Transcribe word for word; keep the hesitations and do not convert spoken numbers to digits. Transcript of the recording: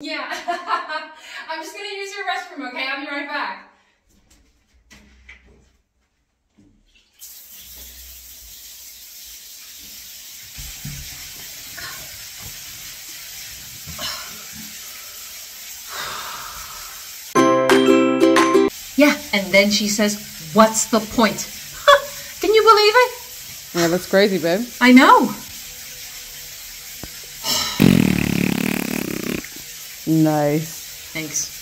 Yeah, I'm just going to use your restroom, okay? I'll be right back. Yeah, and then she says, what's the point? Can you believe it? Yeah, that's crazy, babe. I know. Nice. Thanks.